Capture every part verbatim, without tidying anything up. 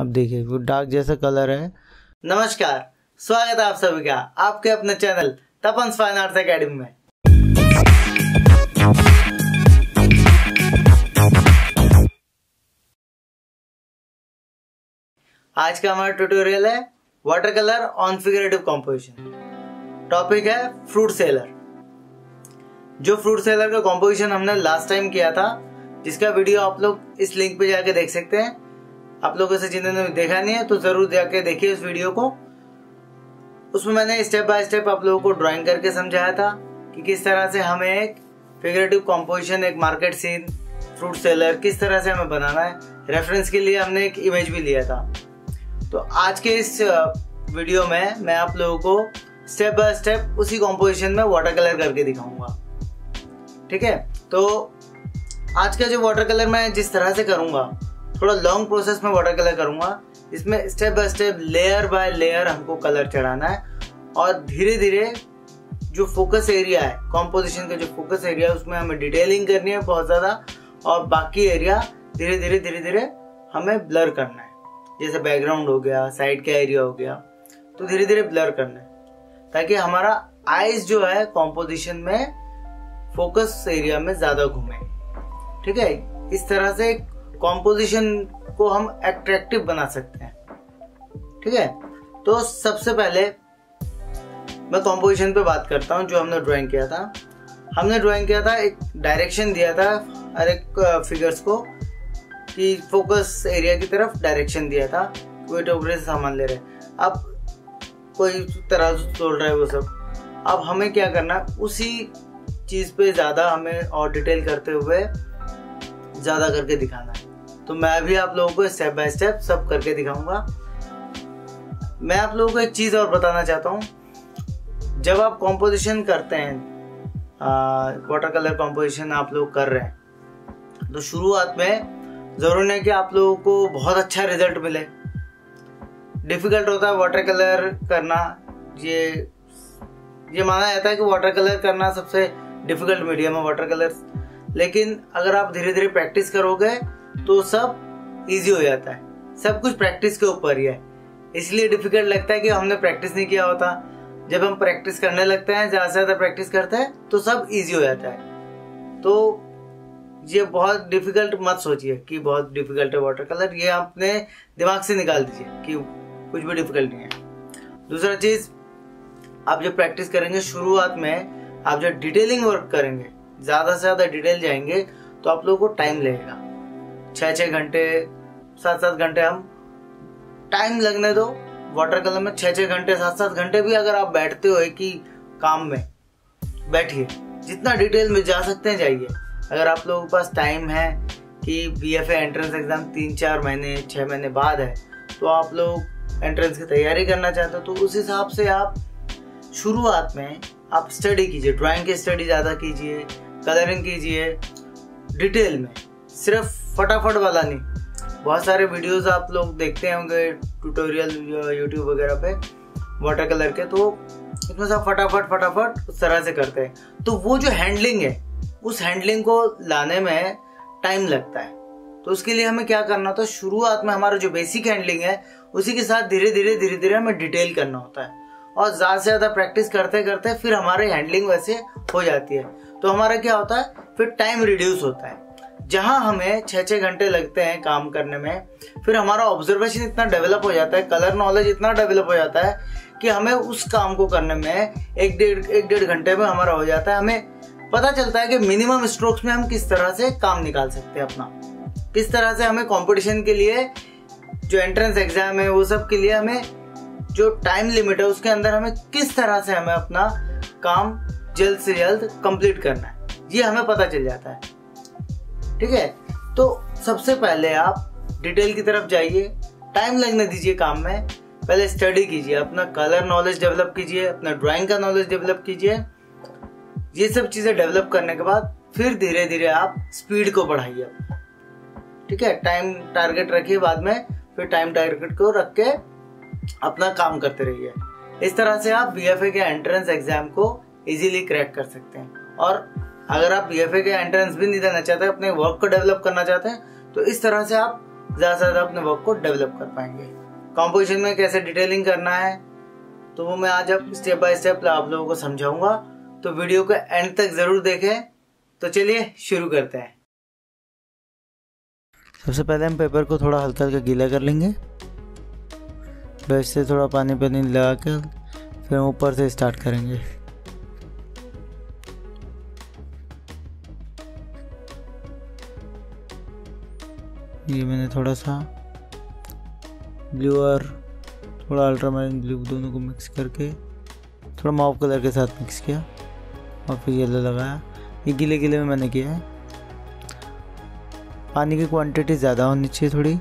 आप देखिए वो डार्क जैसा कलर है। नमस्कार, स्वागत है आप सभी का आपके अपने channel Tapan fine arts academy में। आज का हमारा ट्यूटोरियल है water colour on figurative composition. Topic है फ्रूट सेलर। जो फ्रूट सेलर का कॉम्पोजिशन हमने लास्ट टाइम किया था, जिसका वीडियो आप लोग इस लिंक पे जाके देख सकते हैं। आप लोगों से जिन्होंने देखा नहीं है तो जरूर जाके देखिए उस वीडियो को। उसमें मैंने स्टेप बाय स्टेप आप लोगों को ड्राइंग करके समझाया था कि किस तरह से हमें एक फिगरेटिव कॉम्पोजिशन, एक मार्केट सीन, फ्रूट सेलर किस तरह से हमें बनाना है। रेफरेंस के लिए हमने एक इमेज भी लिया था। तो आज के इस वीडियो में मैं आप लोगों को स्टेप बाय स्टेप उसी कॉम्पोजिशन में वाटर कलर करके दिखाऊंगा, ठीक है। तो आज का जो वाटर कलर मैं जिस तरह से करूंगा, थोड़ा लॉन्ग प्रोसेस में वाटर कलर करूंगा। इसमें step by step, layer by layer हमको कलर चढ़ाना है और धीरे धीरे जो फोकस एरिया है कॉम्पोजिशन का, जो फोकस एरिया है उसमें हमें डिटेलिंग करनी है बहुत ज़्यादा, और बाकी एरिया धीरे धीरे धीरे धीरे हमें ब्लर करना है। जैसे बैकग्राउंड हो गया, साइड का एरिया हो गया, तो धीरे धीरे ब्लर करना है ताकि हमारा आईज जो है कॉम्पोजिशन में फोकस एरिया में ज़्यादा घूमे, ठीक है। इस तरह से कॉम्पोजिशन को हम अट्रैक्टिव बना सकते हैं, ठीक है। तो सबसे पहले मैं कॉम्पोजिशन पे बात करता हूँ। जो हमने ड्राइंग किया था, हमने ड्राइंग किया था एक डायरेक्शन दिया था हर एक फिगर्स को कि फोकस एरिया की तरफ डायरेक्शन दिया था। कोई टोकरे से सामान ले रहे हैं, अब कोई तराजू तोड़ रहा है, वो सब। अब हमें क्या करना है, उसी चीज़ पे ज़्यादा हमें और डिटेल करते हुए ज़्यादा करके दिखाना है। तो मैं अभी आप लोगों को स्टेप बाय स्टेप सब करके दिखाऊंगा। मैं आप लोगों को एक चीज़ और बताना चाहता हूँ। जब आप कॉम्पोजिशन करते हैं, वाटर कलर कॉम्पोजिशन आप लोग कर रहे हैं, तो शुरुआत में जरूर नहीं कि आप लोगों को बहुत अच्छा रिजल्ट मिले। डिफिकल्ट होता है वाटर कलर करना। ये ये माना जाता है कि वाटर कलर करना सबसे डिफिकल्ट मीडियम है वाटर कलर, लेकिन अगर आप धीरे धीरे प्रैक्टिस करोगे तो सब इजी हो जाता है। सब कुछ प्रैक्टिस के ऊपर ही है, इसलिए डिफिकल्ट लगता है कि हमने प्रैक्टिस नहीं किया होता। जब हम प्रैक्टिस करने लगते हैं, ज़्यादा से ज़्यादा प्रैक्टिस करते हैं, तो सब ईजी हो जाता है। तो ये बहुत डिफिकल्ट मत सोचिए कि बहुत डिफिकल्ट है वाटर कलर। ये अपने दिमाग से निकाल दीजिए कि कुछ भी डिफिकल्ट नहीं है। दूसरा चीज़, आप जब प्रैक्टिस करेंगे शुरुआत में, आप जब डिटेलिंग वर्क करेंगे, ज़्यादा से ज़्यादा डिटेल जाएंगे तो आप लोगों को टाइम लगेगा। छः छः घंटे, सात सात घंटे हम टाइम लगने दो वाटर कलर में। छः छः घंटे, सात सात घंटे भी अगर आप बैठते हो कि काम में बैठिए, जितना डिटेल में जा सकते हैं जाइए। अगर आप लोगों के पास टाइम है कि B F A entrance exam तीन चार महीने छः महीने बाद है, तो आप लोग एंट्रेंस की तैयारी करना चाहते हो, तो उस हिसाब से आप शुरुआत में आप स्टडी कीजिए, ड्राइंग की स्टडी ज़्यादा कीजिए, कलरिंग कीजिए डिटेल में, सिर्फ फटाफट वाला नहीं। बहुत सारे वीडियोस आप लोग देखते होंगे, ट्यूटोरियल यूट्यूब वगैरह पे वाटर कलर के, तो उसमें सब फटाफट फटाफट उस तरह से करते हैं। तो वो जो हैंडलिंग है, उस हैंडलिंग को लाने में टाइम लगता है। तो उसके लिए हमें क्या करना होता है, शुरुआत में हमारा जो बेसिक हैंडलिंग है उसी के साथ धीरे धीरे धीरे धीरे हमें डिटेल करना होता है, और ज़्यादा से ज़्यादा प्रैक्टिस करते करते फिर हमारी हैंडलिंग वैसे हो जाती है। तो हमारा क्या होता है, फिर टाइम रिड्यूस होता है। जहाँ हमें छः छः घंटे लगते हैं काम करने में, फिर हमारा ऑब्जर्वेशन इतना डेवलप हो जाता है, कलर नॉलेज इतना डेवलप हो जाता है कि हमें उस काम को करने में एक डेढ़ एक डेढ़ घंटे में हमारा हो जाता है। हमें पता चलता है कि मिनिमम स्ट्रोक्स में हम किस तरह से काम निकाल सकते हैं अपना, किस तरह से हमें कंपटीशन के लिए, जो एंट्रेंस एग्जाम है वो सब के लिए, हमें जो टाइम लिमिट है उसके अंदर हमें किस तरह से हमें अपना काम जल्द से जल्द कंप्लीट करना है, ये हमें पता चल जाता है, ठीक है। तो सबसे पहले आप डिटेल की तरफ जाइए, टाइम लगने दीजिए काम में। पहले स्टडी कीजिए, अपना कलर नॉलेज डेवलप कीजिए, अपना ड्राइंग का नॉलेज डेवलप कीजिए। ये सब चीज़ें डेवलप करने के बाद फिर धीरे धीरे आप स्पीड को बढ़ाइए, ठीक है। टाइम टारगेट रखिए, बाद में फिर टाइम टारगेट को रख के अपना काम करते रहिए। इस तरह से आप बी एफ ए के एंट्रेंस एग्जाम को इजीली क्रैक कर सकते हैं। और अगर आप बी एफ ए के एंट्रेंस भी नहीं देना चाहते, अपने वर्क को डेवलप करना चाहते हैं, तो इस तरह से आप ज़्यादा से ज़्यादा अपने वर्क को डेवलप कर पाएंगे। कॉम्पोजिशन में कैसे डिटेलिंग करना है तो वो मैं आज अब स्टेप बाय स्टेप आप लोगों को समझाऊंगा, तो वीडियो को एंड तक ज़रूर देखें। तो चलिए शुरू करते हैं। सबसे पहले हम पेपर को थोड़ा हल्का हल्का गीला कर लेंगे, ब्रश से थोड़ा पानी पानी लगा कर फिर हम ऊपर से स्टार्ट करेंगे। ये मैंने थोड़ा सा ब्लू और थोड़ा अल्ट्रामाइन ब्लू दोनों को मिक्स करके थोड़ा मॉव कलर के साथ मिक्स किया और फिर येलो लगाया। ये गीले गीले में मैंने किया है। पानी की क्वांटिटी ज़्यादा होनी चाहिए, थोड़ी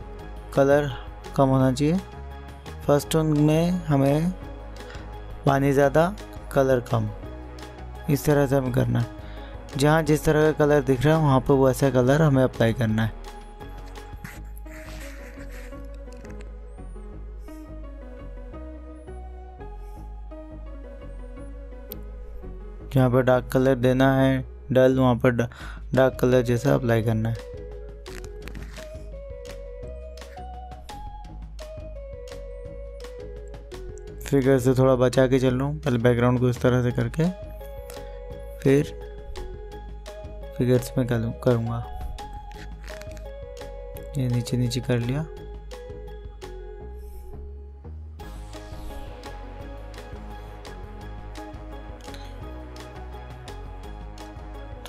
कलर कम होना चाहिए। फर्स्ट टोन में हमें पानी ज़्यादा कलर कम, इस तरह से हमें करना है। जहाँ जिस तरह का कलर दिख रहा है वहाँ पर वैसा कलर हमें अप्लाई करना है। जहाँ पर डार्क कलर देना है डल, वहाँ पर डार्क कलर जैसा अप्लाई करना है। फिगर से थोड़ा बचा के चल रहा हूँ, पहले बैकग्राउंड को इस तरह से करके फिर फिगर्स में करूँगा। ये नीचे नीचे कर लिया।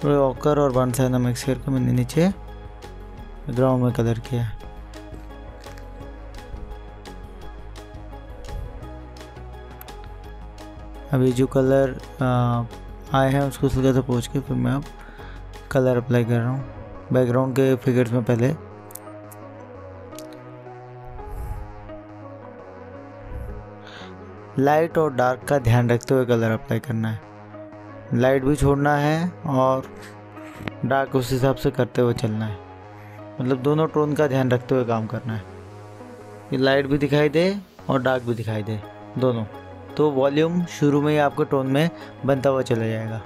थोड़े ऑकर और बांसाइना मिक्स करके मैंने नीचे ग्राउंड में कलर किया है। अभी जो कलर आए हैं उसको हल्का सा पोंछ के फिर मैं अब कलर अप्लाई कर रहा हूँ बैकग्राउंड के फिगर्स में। पहले लाइट और डार्क का ध्यान रखते हुए कलर अप्लाई करना है। लाइट भी छोड़ना है और डार्क उस हिसाब से करते हुए चलना है, मतलब दोनों टोन का ध्यान रखते हुए काम करना है। ये लाइट भी दिखाई दे और डार्क भी दिखाई दे दोनों, तो वॉल्यूम शुरू में ही आपको टोन में बनता हुआ चला जाएगा।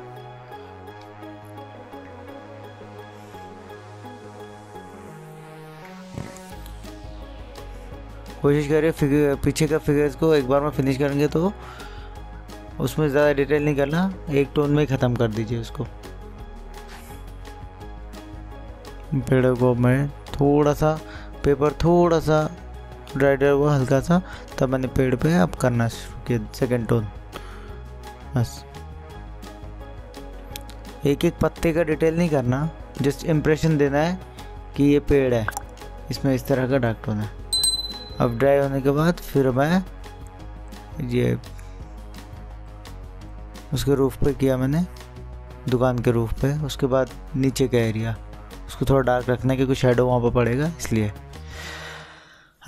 कोशिश करिए फिगर पीछे का फिगर्स को एक बार में फिनिश करेंगे तो उसमें ज़्यादा डिटेल नहीं करना, एक टोन में ख़त्म कर दीजिए उसको। पेड़ों को मैं थोड़ा सा पेपर थोड़ा सा ड्राई ड्राई हुआ हल्का सा, तब मैंने पेड़ पे अब करना शुरू किया सेकेंड टोन। बस एक एक पत्ते का डिटेल नहीं करना, जस्ट इम्प्रेशन देना है कि ये पेड़ है, इसमें इस तरह का डार्क टोन है। अब ड्राई होने के बाद फिर मैं ये उसके रूफ़ पे किया मैंने, दुकान के रूफ़ पे। उसके बाद नीचे का एरिया उसको थोड़ा डार्क रखना है क्योंकि शेडो वहाँ पर पड़ेगा, इसलिए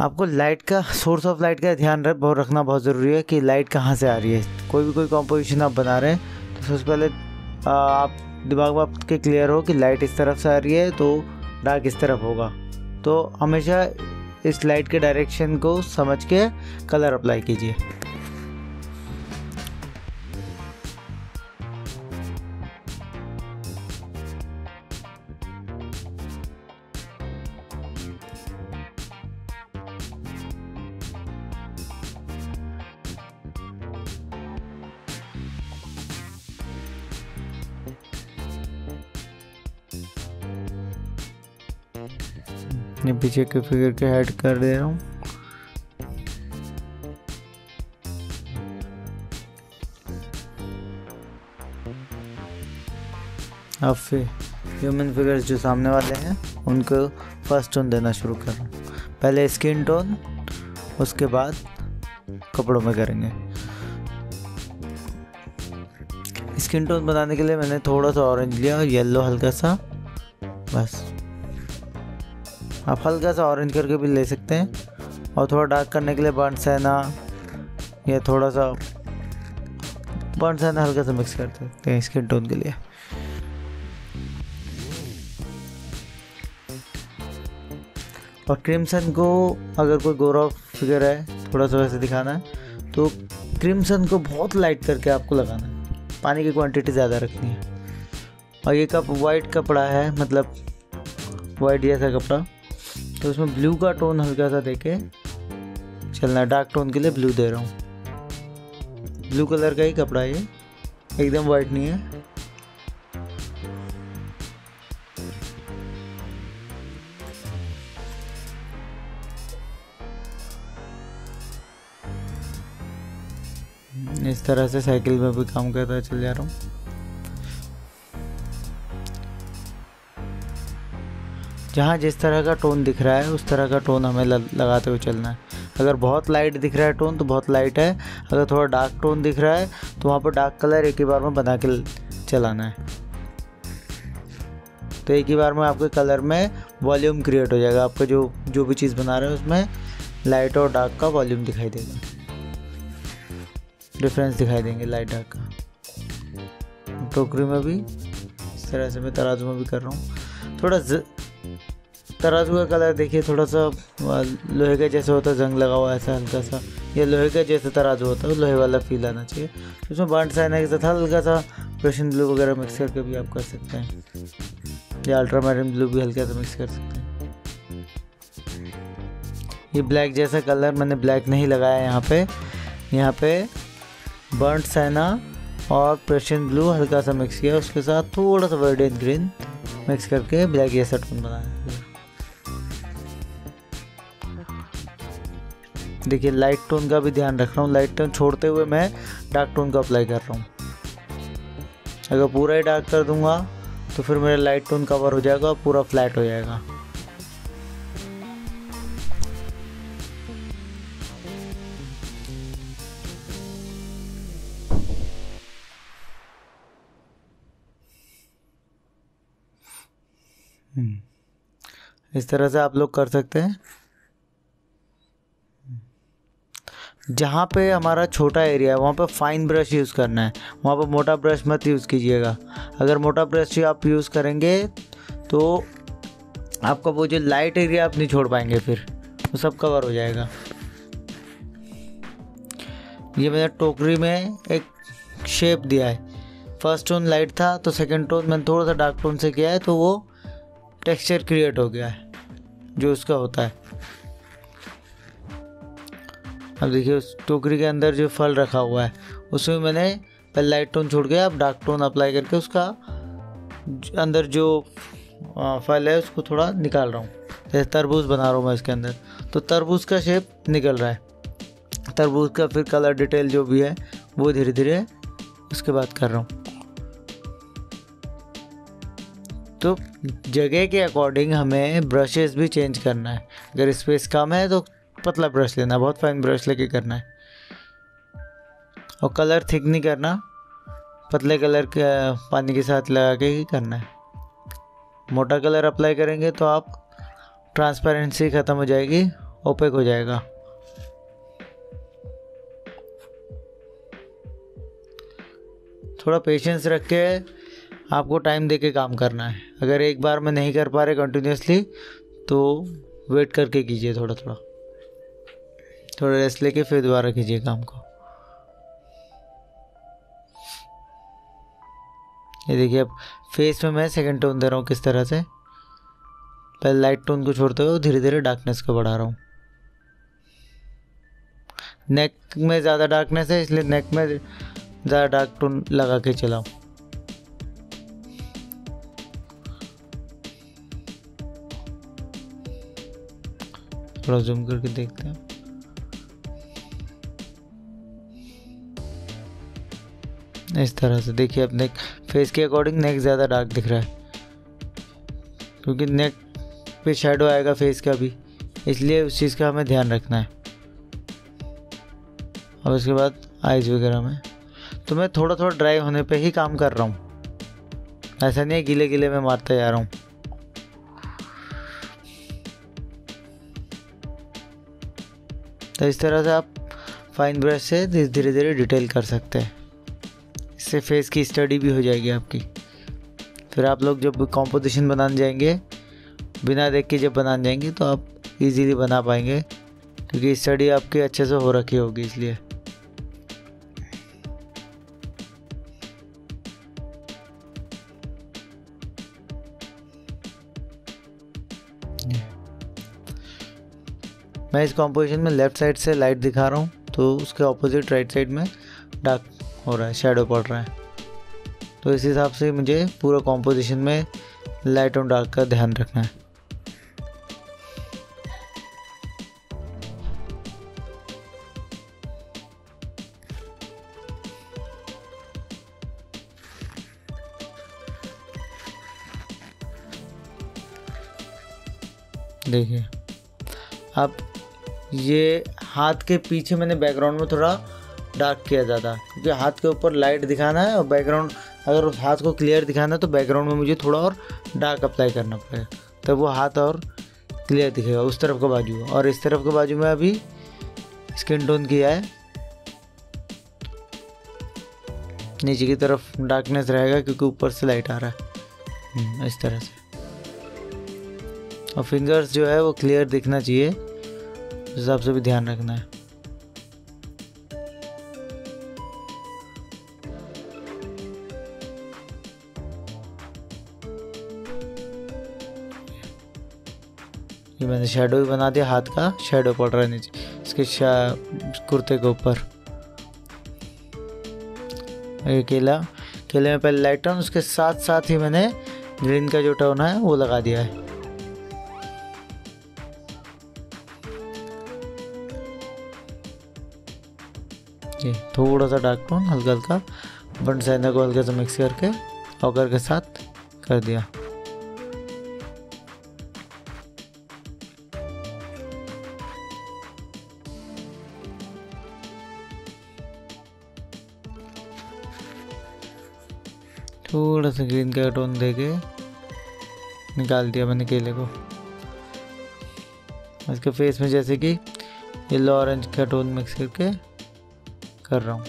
आपको लाइट का सोर्स ऑफ लाइट का ध्यान रख बहुत रखना बहुत ज़रूरी है कि लाइट कहाँ से आ रही है। कोई भी कोई कॉम्पोजिशन आप बना रहे हैं तो सबसे पहले आप दिमाग में आपके क्लियर हो कि लाइट इस तरफ से आ रही है तो डार्क इस तरफ होगा, तो हमेशा इस लाइट के डायरेक्शन को समझ के कलर अप्लाई कीजिए। पीछे के फिगर के हेड कर दे रहा हूँ। अब फिर ह्यूमन फिगर्स जो सामने वाले हैं उनको फर्स्ट टोन देना शुरू कर रहा हूँ। पहले स्किन टोन, उसके बाद कपड़ों में करेंगे। स्किन टोन बनाने के लिए मैंने थोड़ा सा ऑरेंज लिया और येलो हल्का सा, बस। आप हल्का सा ऑरेंज करके भी ले सकते हैं, और थोड़ा डार्क करने के लिए बांसाइना या थोड़ा सा बांसाइना हल्का सा मिक्स कर सकते हैं स्किन टोन के लिए। और क्रिम्सन को अगर कोई गोरा फिगर है थोड़ा सा वैसे दिखाना है तो क्रिम्सन को बहुत लाइट करके आपको लगाना है, पानी की क्वांटिटी ज़्यादा रखनी है। और ये कप वाइट कपड़ा है, मतलब वाइट जैसा कपड़ा, तो इसमें ब्लू का टोन हल्का सा देके चलना है। डार्क टोन के लिए ब्लू दे रहा हूँ, ब्लू कलर का ही कपड़ा है ये, एकदम वाइट नहीं है। इस तरह से साइकिल में भी काम करता चल जा रहा हूँ। जहाँ जिस तरह का टोन दिख रहा है उस तरह का टोन हमें लगाते हुए चलना है। अगर बहुत लाइट दिख रहा है टोन तो बहुत लाइट है, अगर थोड़ा डार्क टोन दिख रहा है तो वहाँ पर डार्क कलर एक ही बार में बना के चलाना है। तो एक ही बार में आपके कलर में वॉल्यूम क्रिएट हो जाएगा, आपका जो जो भी चीज़ बना रहे हैं उसमें लाइट और डार्क का वॉल्यूम दिखाई देगा, डिफरेंस दिखाई देंगे लाइट डार्क का। टोकरी में भी इस तरह से मैं तराजू में भी कर रहा हूँ। थोड़ा तराजू का कलर देखिए, थोड़ा सा लोहे का जैसे होता है, जंग लगा हुआ ऐसा हल्का सा, या लोहे का जैसे तराजू होता है लोहे वाला फील आना चाहिए। तो उसमें बांट साइना के साथ हल्का सा पेशन ब्लू वगैरह मिक्स करके भी आप कर सकते हैं, या अल्ट्रा मैरिन ब्लू भी हल्का सा मिक्स कर सकते हैं। ये ब्लैक जैसा कलर मैंने ब्लैक नहीं लगाया यहाँ पे, यहाँ पे बर्न साइना और पर्शियन ब्लू हल्का सा मिक्स किया, उसके साथ थोड़ा सा वर्डेंट ग्रीन मिक्स करके ब्लैक जैसा टोन बनाया। देखिए लाइट टोन का भी ध्यान रख रहा हूँ, लाइट टोन छोड़ते हुए मैं डार्क टोन का अप्लाई कर रहा हूँ। अगर पूरा ही डार्क कर दूंगा तो फिर मेरा लाइट टोन कवर हो जाएगा, पूरा फ्लैट हो जाएगा। इस तरह से आप लोग कर सकते हैं। जहाँ पे हमारा छोटा एरिया है वहाँ पे फाइन ब्रश यूज़ करना है, वहाँ पे मोटा ब्रश मत यूज़ कीजिएगा। अगर मोटा ब्रश आप यूज़ करेंगे तो आपका वो जो लाइट एरिया आप नहीं छोड़ पाएंगे, फिर वो सब कवर हो जाएगा। ये मैंने टोकरी में एक शेप दिया है, फर्स्ट टोन लाइट था तो सेकंड टोन मैंने थोड़ा सा डार्क टोन से किया है, तो वो टेक्सचर क्रिएट हो गया है जो उसका होता है। अब देखिए उस टोकरी के अंदर जो फल रखा हुआ है उसमें मैंने पहले लाइट टोन छोड़ के अब डार्क टोन अप्लाई करके उसका अंदर जो फल है उसको थोड़ा निकाल रहा हूँ। जैसे तरबूज बना रहा हूँ मैं इसके अंदर, तो तरबूज का शेप निकल रहा है, तरबूज का फिर कलर डिटेल जो भी है वो धीरे धीरे उसके बाद कर रहा हूँ। तो जगह के अकॉर्डिंग हमें ब्रशेस भी चेंज करना है। अगर स्पेस कम है तो पतला ब्रश लेना, बहुत फाइन ब्रश लेके करना है, और कलर थिक नहीं करना, पतले कलर के पानी के साथ लगा के ही करना है। मोटा कलर अप्लाई करेंगे तो आप ट्रांसपेरेंसी ख़त्म हो जाएगी, ओपेक हो जाएगा। थोड़ा पेशेंस रख के आपको टाइम देके काम करना है। अगर एक बार में नहीं कर पा रहे कंटिन्यूसली तो वेट करके कीजिए, थोड़ा थोड़ा थोड़ा रेस्ट लेके फिर दोबारा कीजिए काम को। ये देखिए अब फेस में मैं सेकंड टोन दे रहा हूँ, किस तरह से पहले लाइट टोन को छोड़ते हुए धीरे धीरे डार्कनेस को बढ़ा रहा हूँ। नेक में ज़्यादा डार्कनेस है इसलिए नेक में ज़्यादा डार्क टोन लगा के चलाऊँ। थोड़ा जूम करके देखते हैं। इस तरह से देखिए अब नेक फेस के अकॉर्डिंग नेक ज़्यादा डार्क दिख रहा है, क्योंकि नेक पे शेडो आएगा फेस का भी, इसलिए उस चीज़ का हमें ध्यान रखना है। अब इसके बाद आईज वगैरह में तो मैं थोड़ा थोड़ा ड्राई होने पे ही काम कर रहा हूँ, ऐसा नहीं है गीले गीले में मारता जा रहा हूँ। तो इस तरह से आप फाइन ब्रश से धीरे धीरे डिटेल कर सकते हैं, इससे फेस की स्टडी भी हो जाएगी आपकी। फिर आप लोग जब कॉम्पोजिशन बनाने जाएंगे, बिना देख के जब बनाने जाएंगे तो आप इजीली बना पाएंगे, क्योंकि स्टडी आपकी अच्छे से हो रखी होगी। इसलिए मैं इस कॉम्पोजिशन में लेफ्ट साइड से लाइट दिखा रहा हूँ तो उसके ऑपोजिट राइट साइड में डार्क हो रहा है, शेडो पड़ रहा है। तो इस हिसाब से मुझे पूरा कॉम्पोजिशन में लाइट और डार्क का ध्यान रखना है। देखिए अब ये हाथ के पीछे मैंने बैकग्राउंड में थोड़ा डार्क किया जाता है क्योंकि हाथ के ऊपर लाइट दिखाना है और बैकग्राउंड अगर उस हाथ को क्लियर दिखाना है तो बैकग्राउंड में मुझे थोड़ा और डार्क अप्लाई करना पड़ेगा तब तो वो हाथ और क्लियर दिखेगा। उस तरफ का बाजू और इस तरफ के बाजू में अभी स्किन टोन किया है, नीचे की तरफ डार्कनेस रहेगा क्योंकि ऊपर से लाइट आ रहा है इस तरह से। और फिंगर्स जो है वो क्लियर दिखना चाहिए, उस हिसाब से भी ध्यान रखना है। ये मैंने शेडो भी बना दिया, हाथ का शेडो पड़ रहा है नीचे इसके कुर्ते के ऊपर। ये केला, केले में पहले लाइट टोन उसके साथ साथ ही मैंने ग्रीन का जो टोन है वो लगा दिया है। थोड़ा सा डार्क टोन हल्का हल्का बंट साइना को हल्का सा मिक्स करके ऑकर के साथ कर दिया। थोड़ा सा ग्रीन का टोन देके निकाल दिया मैंने केले को। इसके फेस में जैसे कि येलो ऑरेंज का टोन मिक्स करके कर रहा हूँ।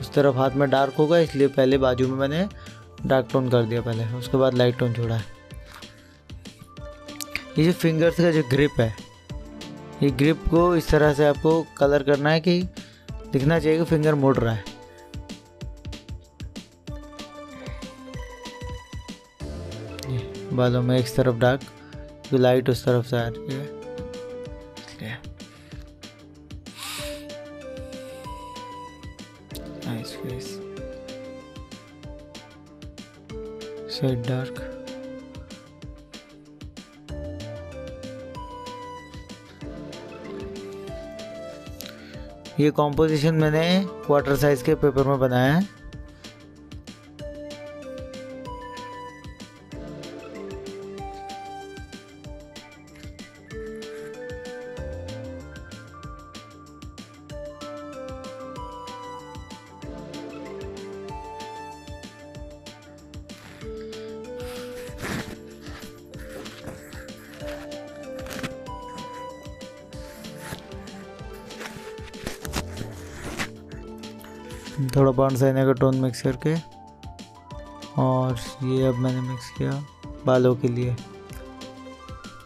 उस तरफ हाथ में डार्क होगा इसलिए पहले बाजू में मैंने डार्क टोन कर दिया पहले, उसके बाद लाइट टोन छोड़ा है। ये जो फिंगर्स का जो ग्रिप है, ये ग्रिप को इस तरह से आपको कलर करना है कि दिखना चाहिए कि फिंगर मुड़ रहा है। बालों में एक तरफ डार्क तो लाइट उस तरफ से आ रही है। Nice face, shade dark. ये कॉम्पोजिशन मैंने क्वार्टर साइज के पेपर में बनाया है। थोड़ा बॉन्साइना का टोन मिक्स करके और ये अब मैंने मिक्स किया बालों के लिए,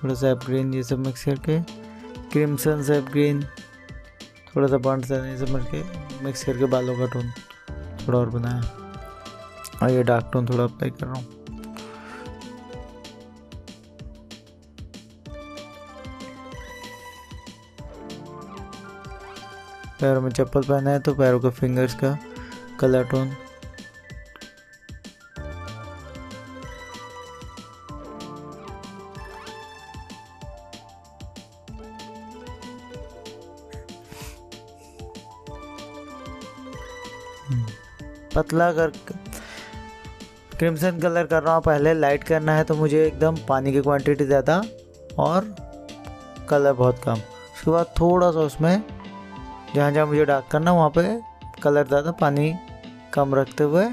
थोड़ा सा एप ग्रीन ये सब मिक्स करके क्रिम्सन से एप ग्रीन, थोड़ा सा बॉन्साइना ये सब करके मिक्स करके बालों का टोन थोड़ा और बनाया और ये डार्क टोन थोड़ा अप्लाई कर रहा हूँ। पैरों में चप्पल पहना है तो पैरों के फिंगर्स का कलर टोन। पतला कर क्रिम्सन कलर कर रहा हूँ पहले, लाइट करना है तो मुझे एकदम पानी की क्वांटिटी ज़्यादा और कलर बहुत कम। उसके बाद थोड़ा सा उसमें जहाँ जहाँ मुझे डार्क करना वहाँ पे कलर ज़्यादा पानी कम रखते हुए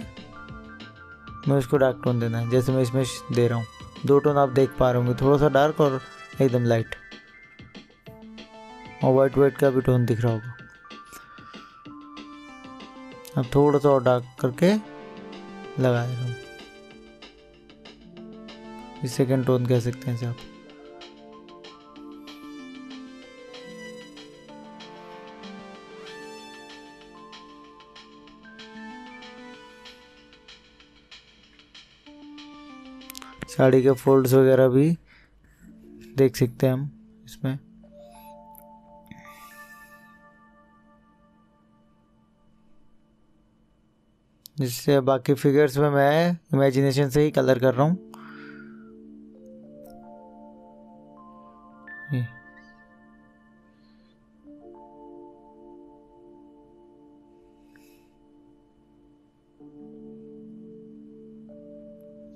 मैं उसको डार्क टोन देना है, जैसे मैं इसमें दे रहा हूँ। दो टोन आप देख पा रहे होंगे, थोड़ा सा डार्क और एकदम लाइट, और वाइट वाइट का भी टोन दिख रहा होगा। अब थोड़ा सा और डार्क करके लगा दे रहा हूँ, इस सेकेंड टोन कह सकते हैं इसे आप। साड़ी के फोल्ड्स वगैरह भी देख सकते हैं हम इसमें। जिससे बाकी फिगर्स में मैं इमेजिनेशन से ही कलर कर रहा हूँ।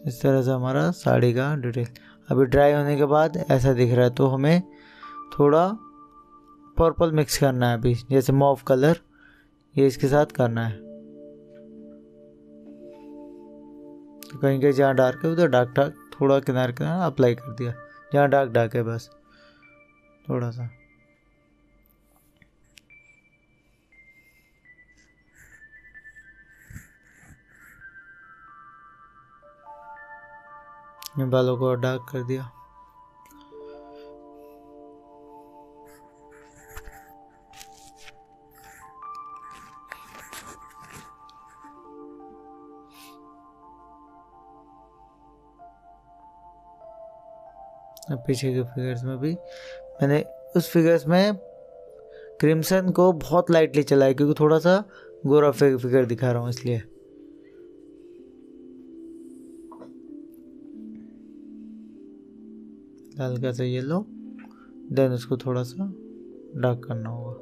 इस तरह से हमारा साड़ी का डिटेल अभी ड्राई होने के बाद ऐसा दिख रहा है, तो हमें थोड़ा पर्पल मिक्स करना है अभी, जैसे मॉव कलर ये इसके साथ करना है। तो कहीं कहीं जहाँ डार्क है उधर डार्क डार्क थोड़ा किनारे किनारे अप्लाई कर दिया, जहाँ डार्क डार्क है बस थोड़ा सा। मैं बालों को डार्क कर दिया। अब पीछे के फिगर्स में भी मैंने उस फिगर्स में क्रिम्सन को बहुत लाइटली चलाया, क्योंकि थोड़ा सा गोरा फिगर दिखा रहा हूँ इसलिए। हल्का सा येलो, देन उसको थोड़ा सा डार्क करना होगा।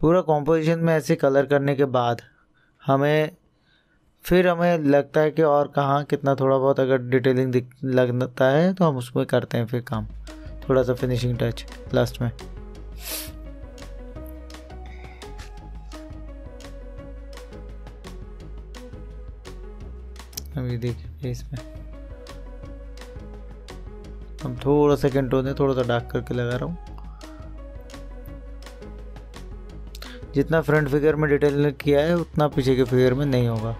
पूरा कॉम्पोजिशन में ऐसे कलर करने के बाद हमें फिर हमें लगता है कि और कहाँ कितना थोड़ा बहुत अगर डिटेलिंग लगता है तो हम उसमें करते हैं फिर काम, थोड़ा सा फिनिशिंग टच लास्ट में। अभी देखिए इसमें हम थोड़ा सा कंटोन है, थोड़ा सा डार्क करके लगा रहा हूँ। जितना फ्रंट फिगर में डिटेल किया है उतना पीछे के फिगर में नहीं होगा।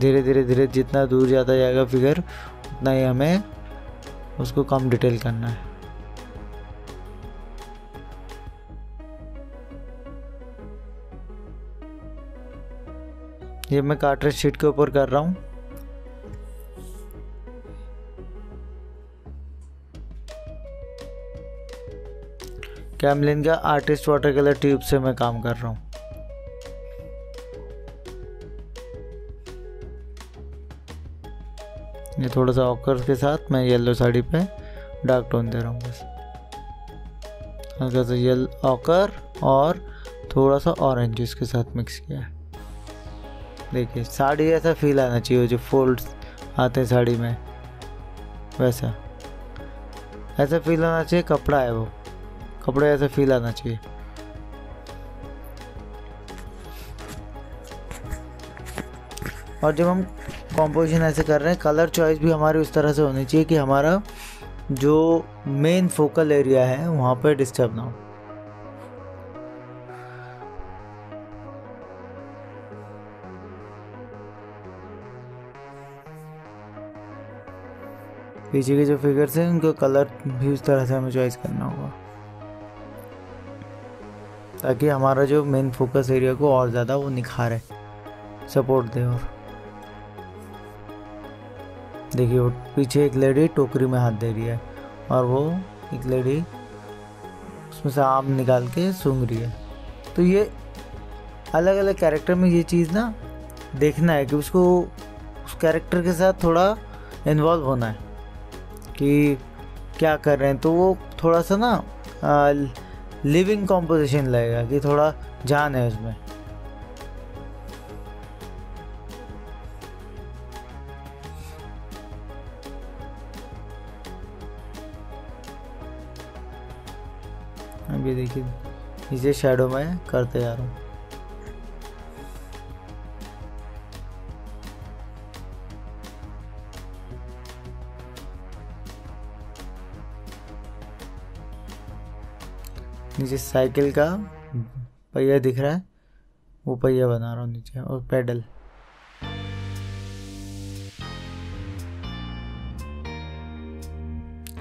धीरे धीरे धीरे जितना दूर जाता जाएगा फिगर उतना ही हमें उसको कम डिटेल करना है। ये मैं कार्टरेज शीट के ऊपर कर रहा हूँ। कैमलिन का आर्टिस्ट वाटर कलर ट्यूब से मैं काम कर रहा हूँ। ये थोड़ा सा ऑकर के साथ मैं येलो साड़ी पे डार्क टोन दे रहा हूँ बस, हल्का सा येलो ऑकर और थोड़ा सा ऑरेंज इसके साथ मिक्स किया है। देखिए साड़ी ऐसा फील आना चाहिए, जो फोल्ड्स आते हैं साड़ी में वैसा ऐसा फील आना चाहिए। कपड़ा है वो, कपड़े ऐसा फील आना चाहिए। और जब हम कॉम्पोजिशन ऐसे कर रहे हैं, कलर चॉइस भी हमारी उस तरह से होनी चाहिए कि हमारा जो मेन फोकल एरिया है वहाँ पर डिस्टर्ब ना हो। पीछे के जो फिगर्स हैं उनका कलर भी उस तरह से हमें चॉइस करना होगा, ताकि हमारा जो मेन फोकस एरिया को और ज़्यादा वो निखारे, सपोर्ट दे। और देखिए वो पीछे एक लेडी टोकरी में हाथ दे रही है, और वो एक लेडी उसमें से आम निकाल के सूंघ रही है। तो ये अलग अलग कैरेक्टर में ये चीज़ ना देखना है कि उसको उस कैरेक्टर के साथ थोड़ा इन्वॉल्व होना है कि क्या कर रहे हैं। तो वो थोड़ा सा ना आ, लिविंग कॉम्पोजिशन लगेगा कि थोड़ा जान है उसमें। अभी देखिए नीचे शेडो में करते जा रहा हूँ। नीचे साइकिल का पहिया दिख रहा है, वो पहिया बना रहा हूँ नीचे, और पैडल।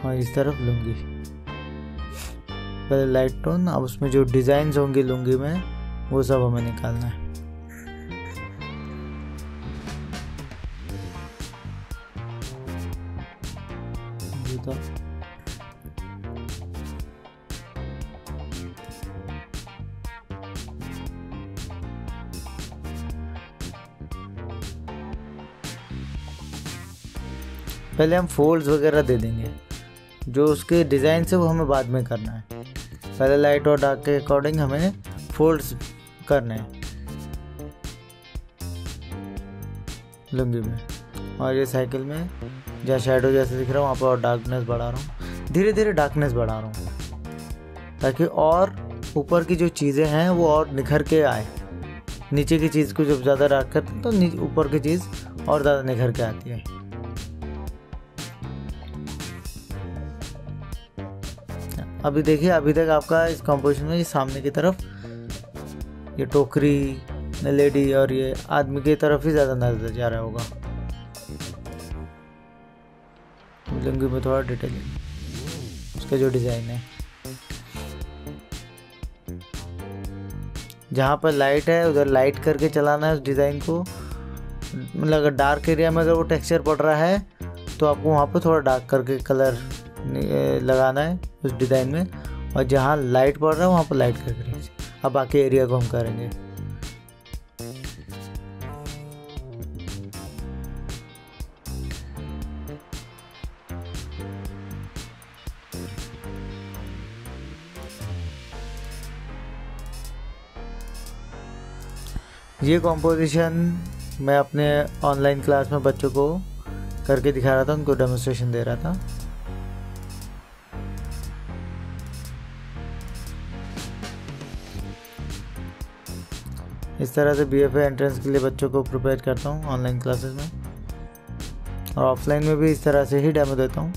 और इस तरफ लूंगी, पहले लाइट टोन। अब उसमें जो डिजाइन्स होंगी लूंगी मैं, वो सब हमें निकालना है। पहले हम फोल्ड्स वगैरह दे देंगे, जो उसके डिज़ाइन से वो हमें बाद में करना है। पहले लाइट और डार्क के अकॉर्डिंग हमें फोल्ड्स करने हैं लुंगी में। और ये साइकिल में जहाँ शेडो जैसे दिख रहा हूँ वहाँ पर और डार्कनेस बढ़ा रहा हूँ, धीरे धीरे डार्कनेस बढ़ा रहा हूँ, ताकि और ऊपर की जो चीज़ें हैं वो और निखर के आए। नीचे की चीज़ को जब ज़्यादा डार्क करते हैं तो ऊपर की चीज़ और ज़्यादा निखर के आती है। अभी देखिए, अभी तक आपका इस कॉम्पोजिशन में ये सामने की तरफ ये टोकरी, लेडी और ये आदमी की तरफ ही ज़्यादा नजर जा रहा होगा। लुंगी में थोड़ा डिटेल उसका जो डिज़ाइन है, जहाँ पर लाइट है उधर लाइट करके चलाना है उस डिज़ाइन को। मतलब अगर डार्क एरिया में अगर वो टेक्सचर पड़ रहा है तो आपको वहाँ पर थोड़ा डार्क करके कलर लगाना है उस डिज़ाइन में, और जहाँ लाइट पड़ रहा है वहाँ पर लाइट करके लीजिए। अब बाकी एरिया को हम करेंगे। ये कॉम्पोजिशन मैं अपने ऑनलाइन क्लास में बच्चों को करके दिखा रहा था, उनको डेमोंस्ट्रेशन दे रहा था। इस तरह से बी एफ ए एंट्रेंस के लिए बच्चों को प्रिपेयर करता हूँ ऑनलाइन क्लासेस में, और ऑफलाइन में भी इस तरह से ही डेमो देता हूँ।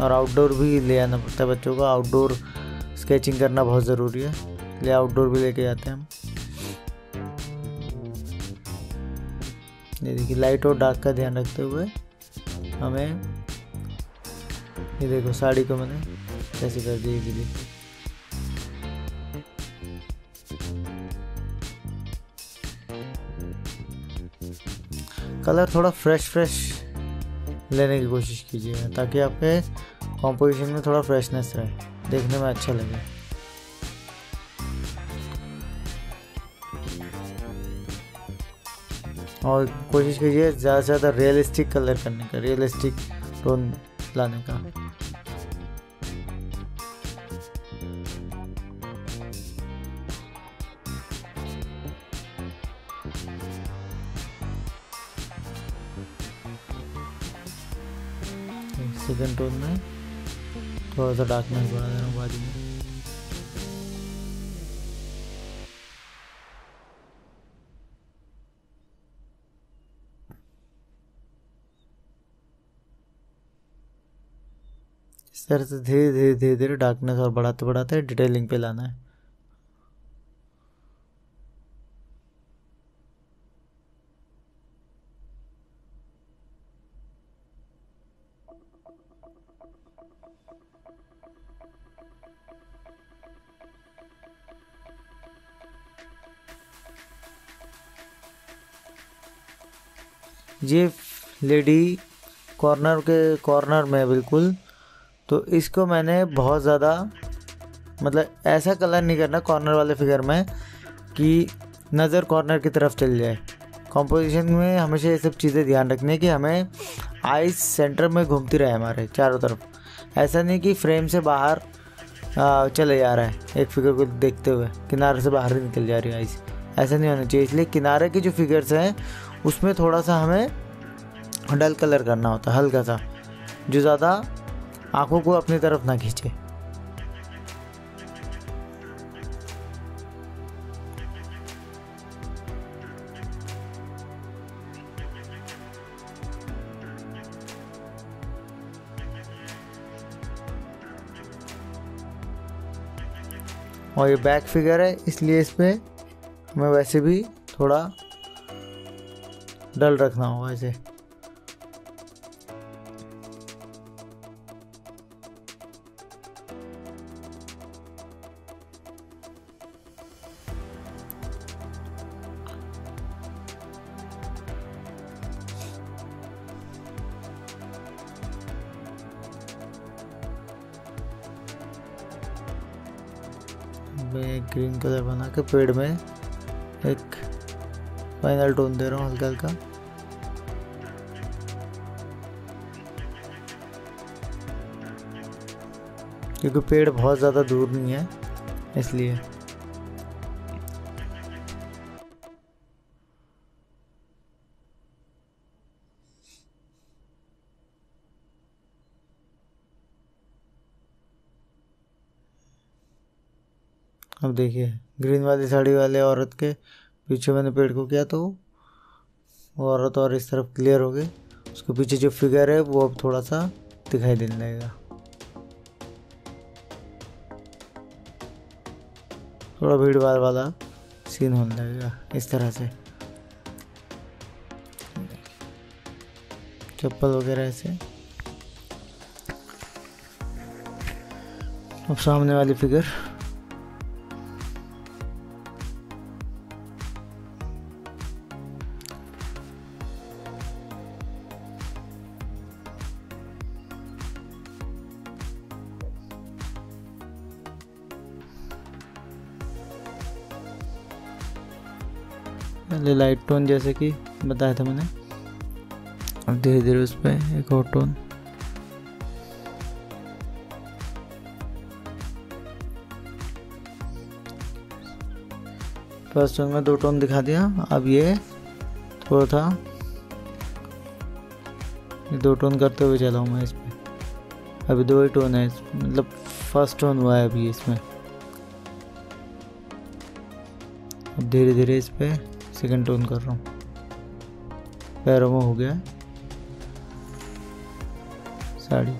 और आउटडोर भी ले आना पड़ता है बच्चों को, आउटडोर स्केचिंग करना बहुत ज़रूरी है, इसलिए आउटडोर भी लेके जाते हैं हम। ये देखिए, लाइट और डार्क का ध्यान रखते हुए हमें, ये देखो साड़ी को मैंने कैसे कर दी इजीली। कलर थोड़ा फ्रेश फ्रेश लेने की कोशिश कीजिएगा, ताकि आपके कॉम्पोजिशन में थोड़ा फ्रेशनेस रहे, देखने में अच्छा लगे। और कोशिश कीजिए ज़्यादा से ज़्यादा रियलिस्टिक कलर करने का, रियलिस्टिक टोन लाने का। सेकेंड टोन में थोड़ा सा डार्कनेस बढ़ा दे रहा हूँ बाजू में। इस तरह से धीरे धीरे धीरे धीरे डार्कनेस और बढ़ाते बढ़ाते डिटेलिंग पे लाना है। ये लेडी कॉर्नर के कॉर्नर में बिल्कुल, तो इसको मैंने बहुत ज़्यादा, मतलब ऐसा कलर नहीं करना कॉर्नर वाले फिगर में कि नज़र कॉर्नर की तरफ चल जाए। कॉम्पोजिशन में हमेशा ये सब चीज़ें ध्यान रखनी है कि हमें आइज सेंटर में घूमती रहे हमारे चारों तरफ। ऐसा नहीं कि फ्रेम से बाहर आ, चले जा रहा है, एक फिगर को देखते हुए किनारे से बाहर ही निकल जा रही है आइज, ऐसा नहीं होना चाहिए। इसलिए किनारे के जो फिगर्स हैं उसमें थोड़ा सा हमें डल कलर करना होता है, हल्का सा, जो ज़्यादा आंखों को अपनी तरफ ना खींचे। और ये बैक फिगर है इसलिए इसमें हमें वैसे भी थोड़ा डल रखना होगा इसे। मैं ग्रीन कलर बना के पेड़ में एक फाइनल टोन दे रहा हूँ हल्का हल्का। क्योंकि पेड़ बहुत ज़्यादा दूर नहीं है इसलिए। अब देखिए ग्रीन वाली साड़ी वाले औरत के पीछे मैंने पेड़ को किया तो वो औरत और इस तरफ क्लियर हो गई। उसके पीछे जो फिगर है वो अब थोड़ा सा दिखाई देने लगेगा। थोड़ा भीड़ भाड़ वाला सीन होने लगेगा इस तरह से। चप्पल वगैरह ऐसे। अब सामने वाली फिगर पहले लाइट टोन जैसे कि बताया था मैंने, अब धीरे धीरे उस पर एक और टोन। फर्स्ट टोन में दो टोन दिखा दिया। अब ये थोड़ा था, ये दो टोन करते हुए चला हूँ मैं इस पर। अभी दो ही टोन है, मतलब फर्स्ट टोन हुआ है अभी इसमें। अब धीरे धीरे इस पर सेकेंड टोन कर रहा हूँ। पैरों में हो गया साड़ी।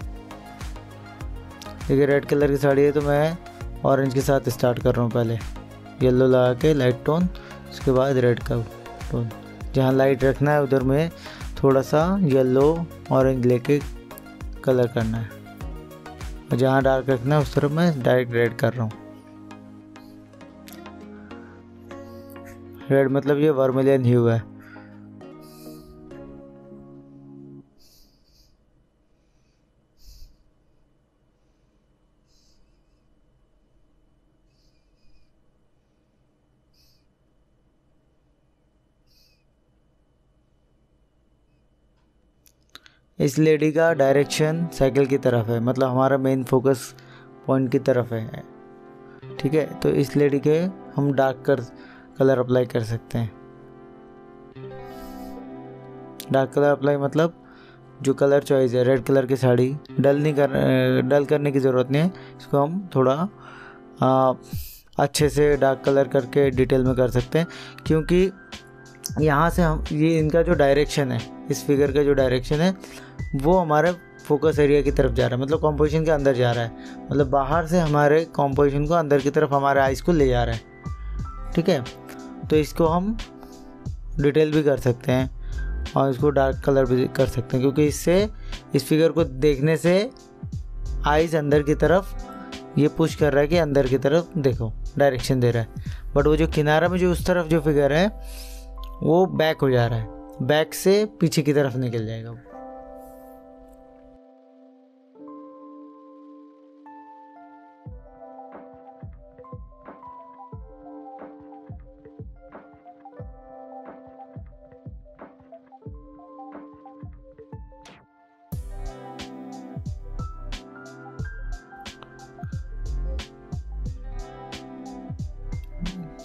देखिए रेड कलर की साड़ी है तो मैं ऑरेंज के साथ स्टार्ट कर रहा हूँ। पहले येलो लगा के लाइट टोन, उसके बाद रेड का टोन। जहाँ लाइट रखना है उधर में थोड़ा सा येलो ऑरेंज लेके कलर करना है, और जहाँ डार्क रखना है उस तरफ मैं डायरेक्ट रेड कर रहा हूँ। रेड मतलब ये वर्मिलियन ह्यू है। इस लेडी का डायरेक्शन साइकिल की तरफ है, मतलब हमारा मेन फोकस पॉइंट की तरफ है। ठीक है, तो इस लेडी के हम डार्क कर कलर अप्लाई कर सकते हैं। डार्क कलर अप्लाई मतलब जो कलर चॉइस है रेड कलर की साड़ी, डल नहीं कर डल करने की ज़रूरत नहीं है इसको। हम थोड़ा आ, अच्छे से डार्क कलर करके डिटेल में कर सकते हैं, क्योंकि यहाँ से हम ये इनका जो डायरेक्शन है, इस फिगर का जो डायरेक्शन है वो हमारे फोकस एरिया की तरफ जा रहा है, मतलब कॉम्पोजिशन के अंदर जा रहा है। मतलब बाहर से हमारे कॉम्पोजिशन को अंदर की तरफ हमारे आइज़ को ले जा रहा है। ठीक है, तो इसको हम डिटेल भी कर सकते हैं और इसको डार्क कलर भी कर सकते हैं, क्योंकि इससे इस फिगर को देखने से आइज़ अंदर की तरफ ये पुश कर रहा है कि अंदर की तरफ देखो, डायरेक्शन दे रहा है। बट वो जो किनारा में जो उस तरफ जो फिगर है वो बैक हो जा रहा है, बैक से पीछे की तरफ निकल जाएगा।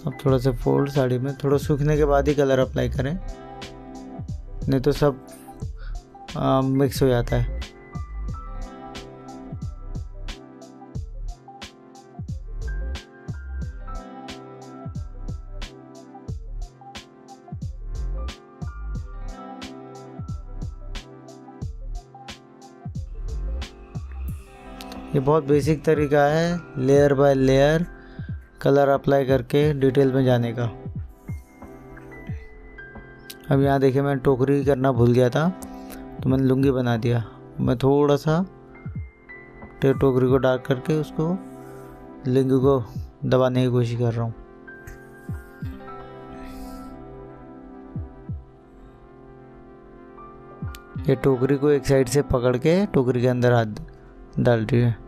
अब थोड़ा सा फोल्ड साड़ी में, थोड़ा सूखने के बाद ही कलर अप्लाई करें, नहीं तो सब आ, मिक्स हो जाता है। ये बहुत बेसिक तरीका है, layer by layer colour apply करके डिटेल में जाने का। अब यहाँ देखिए मैं टोकरी करना भूल गया था तो मैंने लुंगी बना दिया। मैं थोड़ा सा टोकरी को डार्क करके उसको लुंगी को दबाने की कोशिश कर रहा हूँ। ये टोकरी को एक साइड से पकड़ के टोकरी के अंदर हाथ डाल रही है।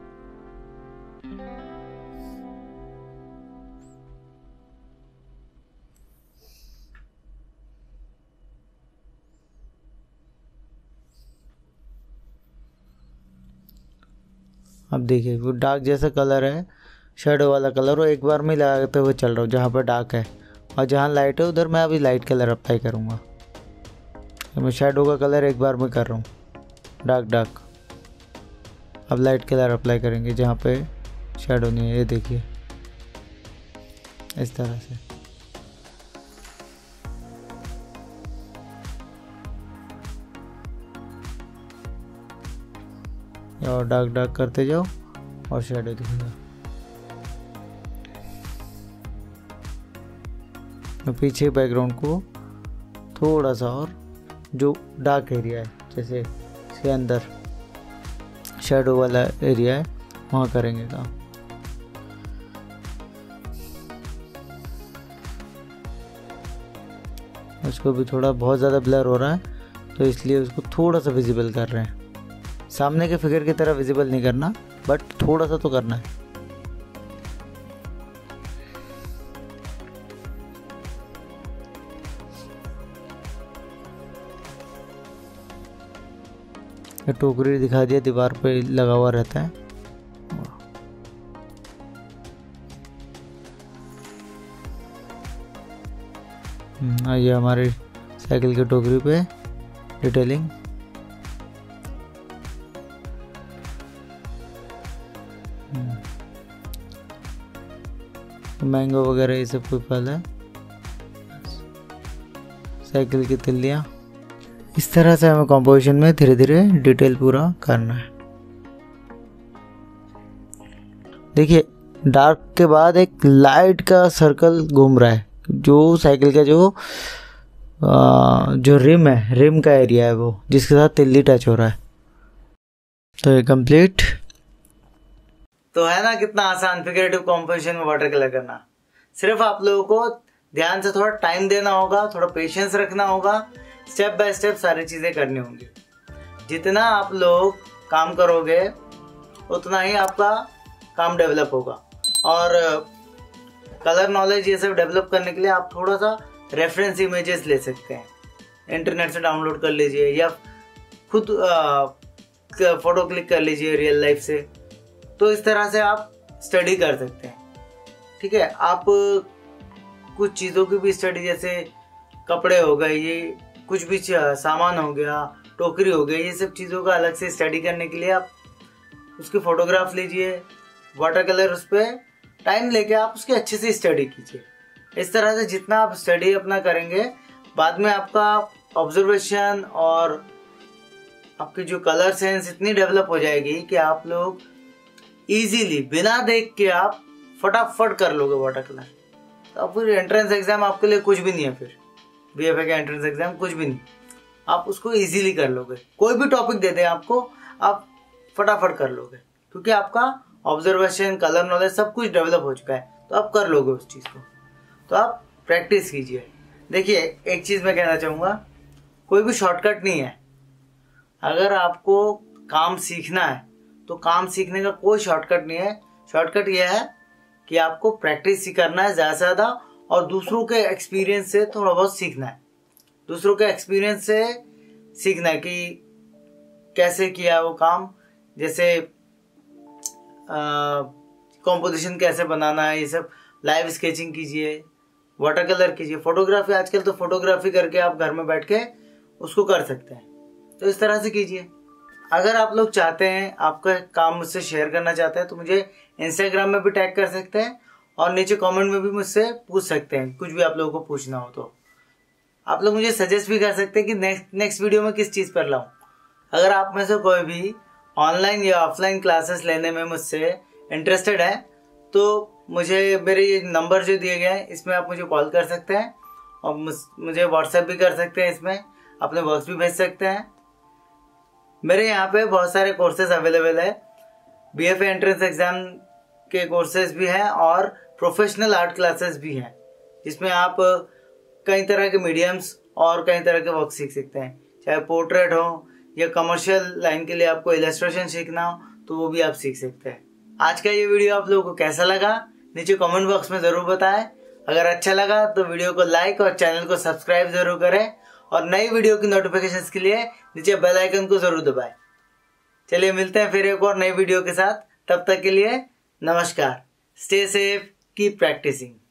अब देखिए वो डार्क जैसा कलर है, शेडो वाला कलर, वो एक बार में लगाते हुए चल रहा हूँ। जहाँ पर डार्क है और जहाँ लाइट है उधर मैं अभी लाइट कलर अप्लाई करूँगा। तो मैं शेडो का कलर एक बार में कर रहा हूँ, डार्क डार्क। अब लाइट कलर अप्लाई करेंगे जहाँ पे शेडो नहीं है। ये देखिए इस तरह से। और डार्क डार्क करते जाओ और शेडो दिखेगा। मैं पीछे बैकग्राउंड को थोड़ा सा और जो डार्क एरिया है जैसे इसके अंदर शेडो वाला एरिया है वहाँ करेंगे काम। उसको भी थोड़ा बहुत ज़्यादा ब्लर हो रहा है तो इसलिए उसको थोड़ा सा विजिबल कर रहे हैं। सामने के फिगर की तरह विजिबल नहीं करना बट थोड़ा सा तो करना है। ये टोकरी दिखा दिया, दीवार पे लगा हुआ रहता है। हाँ, ये हमारी साइकिल की टोकरी पे डिटेलिंग। मैंगो वगैरह ये सब कोई फल है। साइकिल की तिल्लियाँ। इस तरह से हमें कॉम्पोजिशन में धीरे धीरे डिटेल पूरा करना है। देखिए डार्क के बाद एक लाइट का सर्कल घूम रहा है जो साइकिल का जो आ, जो रिम है, रिम का एरिया है वो, जिसके साथ तिल्ली टच हो रहा है। तो ये कंप्लीट। तो है ना कितना आसान फिगरेटिव कॉम्पोजिशन में वाटर कलर करना। सिर्फ आप लोगों को ध्यान से थोड़ा टाइम देना होगा, थोड़ा पेशेंस रखना होगा, स्टेप बाय स्टेप सारी चीज़ें करनी होंगी। जितना आप लोग काम करोगे उतना ही आपका काम डेवलप होगा। और कलर नॉलेज ये सब डेवलप करने के लिए आप थोड़ा सा रेफरेंस इमेजेस ले सकते हैं, इंटरनेट से डाउनलोड कर लीजिए या खुद फ़ोटो क्लिक कर लीजिए रियल लाइफ से। तो इस तरह से आप स्टडी कर सकते हैं। ठीक है, आप कुछ चीज़ों की भी स्टडी, जैसे कपड़े हो गए, ये कुछ भी सामान हो गया, टोकरी हो गई, ये सब चीज़ों का अलग से स्टडी करने के लिए आप उसकी फ़ोटोग्राफ लीजिए, वाटर कलर उस पर टाइम लेके आप उसकी अच्छे से स्टडी कीजिए। इस तरह से जितना आप स्टडी अपना करेंगे बाद में आपका ऑब्जर्वेशन और आपकी जो कलर सेंस इतनी डेवलप हो जाएगी कि आप लोग इजीली बिना देख के आप फटाफट कर लोगे वाटर कलर। तो अब फिर एंट्रेंस एग्जाम आपके लिए कुछ भी नहीं है। फिर बीएफए का एंट्रेंस एग्जाम कुछ भी नहीं, आप उसको इजीली कर लोगे। कोई भी टॉपिक दे दें आपको, आप फटाफट कर लोगे क्योंकि आपका ऑब्जर्वेशन, कलर नॉलेज सब कुछ डेवलप हो चुका है। तो आप कर लोगे उस चीज़ को। तो आप प्रैक्टिस कीजिए। देखिए एक चीज़ मैं कहना चाहूँगा, कोई भी शॉर्टकट नहीं है। अगर आपको काम सीखना है तो काम सीखने का कोई शॉर्टकट नहीं है। शॉर्टकट यह है कि आपको प्रैक्टिस करना है ज़्यादा से ज़्यादा और दूसरों के एक्सपीरियंस से थोड़ा बहुत सीखना है। दूसरों के एक्सपीरियंस से सीखना है कि कैसे किया वो काम, जैसे कॉम्पोजिशन कैसे बनाना है, ये सब। लाइव स्केचिंग कीजिए, वाटर कलर कीजिए, फोटोग्राफी। आजकल तो फोटोग्राफी करके आप घर में बैठ के उसको कर सकते हैं। तो इस तरह से कीजिए। अगर आप लोग चाहते हैं, आपका काम मुझसे शेयर करना चाहते हैं, तो मुझे इंस्टाग्राम में भी टैग कर सकते हैं और नीचे कमेंट में भी मुझसे पूछ सकते हैं। कुछ भी आप लोगों को पूछना हो तो आप लोग मुझे सजेस्ट भी कर सकते हैं कि नेक्स्ट नेक्स्ट वीडियो में किस चीज़ पर लाऊं। अगर आप में से कोई भी ऑनलाइन या ऑफलाइन क्लासेस लेने में मुझसे इंटरेस्टेड है तो मुझे मेरे नंबर जो दिए गए हैं इसमें आप मुझे कॉल कर सकते हैं और मुझे व्हाट्सएप भी कर सकते हैं, इसमें अपने वर्क्स भी भेज सकते हैं। मेरे यहाँ पे बहुत सारे कोर्सेज अवेलेबल है, बीएफए एंट्रेंस एग्ज़ाम के कोर्सेज भी हैं और प्रोफेशनल आर्ट क्लासेस भी हैं, जिसमें आप कई तरह के मीडियम्स और कई तरह के वर्क सीख सकते हैं, चाहे पोर्ट्रेट हो या कमर्शियल लाइन के लिए आपको इलस्ट्रेशन सीखना हो तो वो भी आप सीख सकते हैं। आज का ये वीडियो आप लोगों को कैसा लगा नीचे कमेंट बॉक्स में ज़रूर बताएं। अगर अच्छा लगा तो वीडियो को लाइक और चैनल को सब्सक्राइब जरूर करें और नई वीडियो की नोटिफिकेशंस के लिए नीचे बेल आइकन को जरूर दबाएं। चलिए मिलते हैं फिर एक और नई वीडियो के साथ, तब तक के लिए नमस्कार। Stay safe, keep practising.